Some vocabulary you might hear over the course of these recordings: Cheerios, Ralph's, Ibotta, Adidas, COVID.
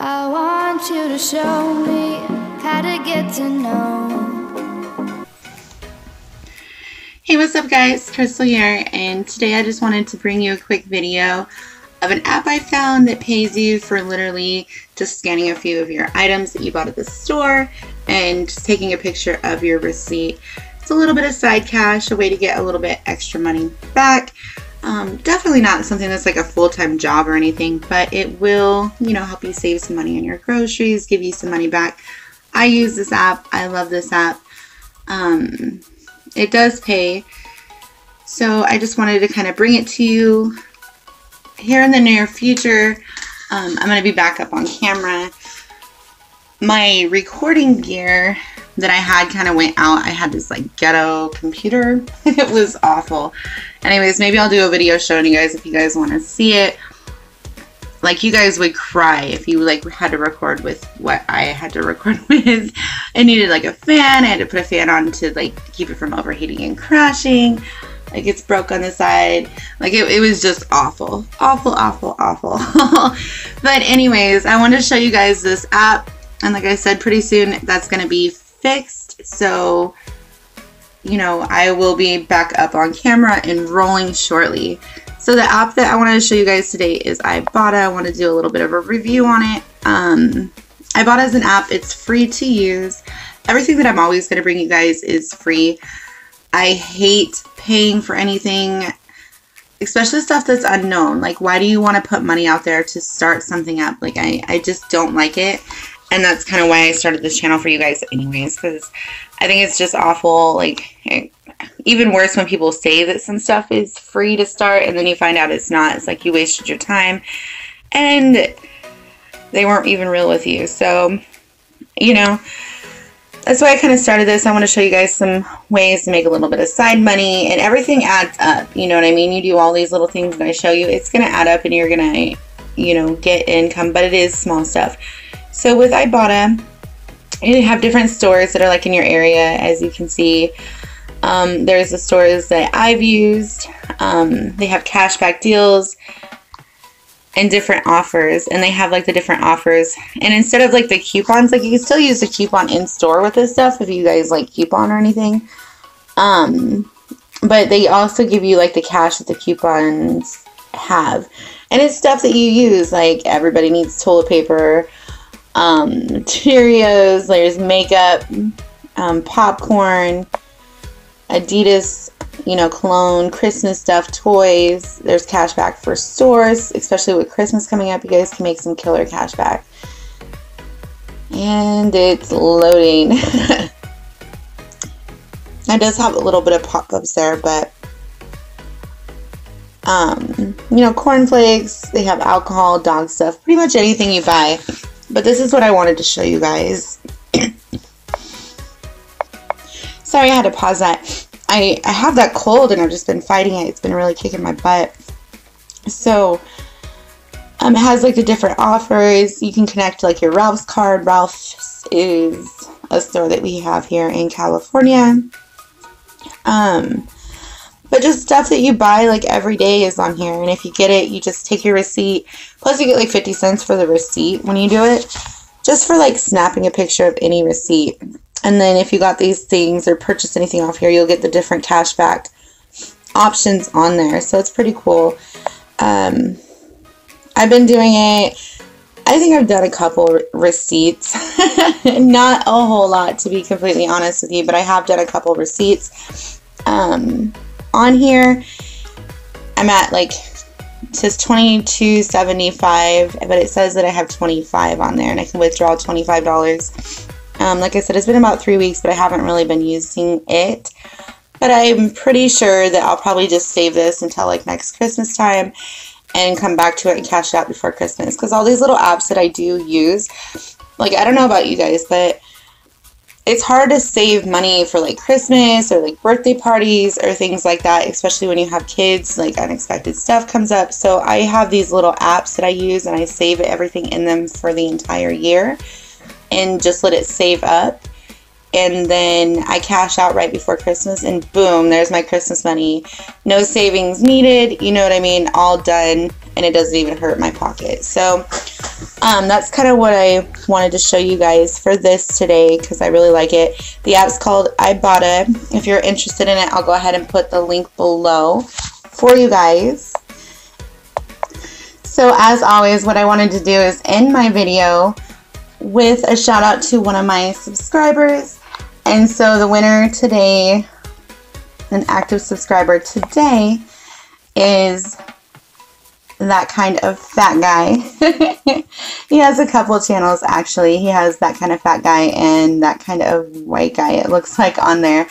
I want you to show me how to get to know. Hey, what's up guys? Crystal here, and today I just wanted to bring you a quick video of an app I found that pays you for literally just scanning a few of your items that you bought at the store and just taking a picture of your receipt. It's a little bit of side cash, a way to get a little bit extra money back. Definitely not something that's like a full-time job or anything, but it will, you know, help you save some money on your groceries, give you some money back. I use this app. I love this app. It does pay. So I just wanted to kind of bring it to you here in the near future. I'm going to be back up on camera. My recording gear that I had kind of went out. I had this like ghetto computer. It was awful. Anyways, maybe I'll do a video showing you guys if you guys want to see it. Like, you guys would cry if you like had to record with what I had to record with. I needed like a fan. I had to put a fan on to like keep it from overheating and crashing. Like, it's broke on the side. Like, it was just awful. Awful, awful, awful. But anyways, I wanted to show you guys this app. And like I said, pretty soon that's going to be fixed, so you know I will be back up on camera and rolling shortly. So the app that I wanted to show you guys today is Ibotta. I want to do a little bit of a review on it. Ibotta is an app. It's free to use. Everything that I'm always going to bring you guys is free. I hate paying for anything, especially stuff that's unknown. Like, why do you want to put money out there to start something up? Like, I just don't like it. And that's kind of why I started this channel for you guys anyways, because I think it's just awful. Like, even worse when people say that some stuff is free to start and then you find out it's not. It's like you wasted your time and they weren't even real with you. So, you know, that's why I kind of started this. I want to show you guys some ways to make a little bit of side money, and everything adds up. You know what I mean? You do all these little things that I show you, it's going to add up and you're going to, you know, get income, but it is small stuff. So with Ibotta, you have different stores that are like in your area, as you can see. There's the stores that I've used. They have cashback deals and different offers, and they have like the different offers. And instead of like the coupons, like you can still use the coupon in store with this stuff if you guys like coupon or anything. But they also give you like the cash that the coupons have, and it's stuff that you use. Like, everybody needs toilet paper. Cheerios, there's makeup, popcorn, Adidas, you know, cologne, Christmas stuff, toys. There's cash back for stores, especially with Christmas coming up. You guys can make some killer cash back. And it's loading. It does have a little bit of pop-ups there, but you know, cornflakes, they have alcohol, dog stuff, pretty much anything you buy. But this is what I wanted to show you guys. Sorry, I had to pause that. I have that cold and I've just been fighting it. It's been really kicking my butt. So, it has like the different offers. You can connect like your Ralph's card. Ralph's is a store that we have here in California. But just stuff that you buy like every day is on here. And if you get it, you just take your receipt. Plus you get like 50 cents for the receipt when you do it. Just for like snapping a picture of any receipt. And then if you got these things or purchased anything off here, you'll get the different cashback options on there. So it's pretty cool. I've been doing it. I think I've done a couple receipts. Not a whole lot, to be completely honest with you. But I have done a couple receipts. On here I'm at like, it says 22.75, but it says that I have 25 on there and I can withdraw $25. Like I said, it's been about 3 weeks, but I haven't really been using it, but I'm pretty sure that I'll probably just save this until like next Christmas time and come back to it and cash it out before Christmas, because all these little apps that I do use, like, I don't know about you guys, but it's hard to save money for like Christmas or like birthday parties or things like that, especially when you have kids, like unexpected stuff comes up. So I have these little apps that I use and I save everything in them for the entire year and just let it save up. And then I cash out right before Christmas and boom, there's my Christmas money. No savings needed, you know what I mean? All done and it doesn't even hurt my pocket. So that's kind of what I wanted to show you guys for this today, because I really like it. The app's called Ibotta. If you're interested in it, I'll go ahead and put the link below for you guys. So as always, what I wanted to do is end my video with a shout out to one of my subscribers. And so the winner today, an active subscriber today, is That Kind of Fat Guy. He has a couple channels, actually. He has That Kind of Fat Guy and That Kind of White Guy, it looks like, on there.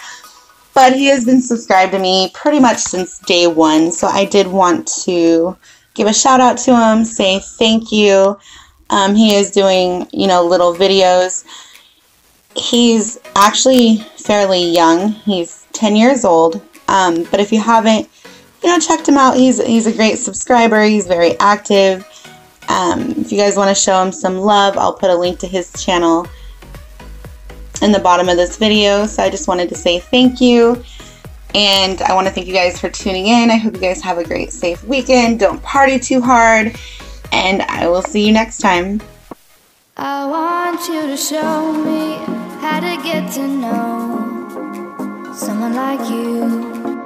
But he has been subscribed to me pretty much since day one, so I did want to give a shout out to him, say thank you. He is doing, you know, little videos. He's actually fairly young. He's 10 years old. But if you haven't, you know, checked him out, he's a great subscriber. He's very active. If you guys want to show him some love, I'll put a link to his channel in the bottom of this video. So I just wanted to say thank you. And I want to thank you guys for tuning in. I hope you guys have a great, safe weekend. Don't party too hard. And I will see you next time. I want you to show me how to get to know someone like you.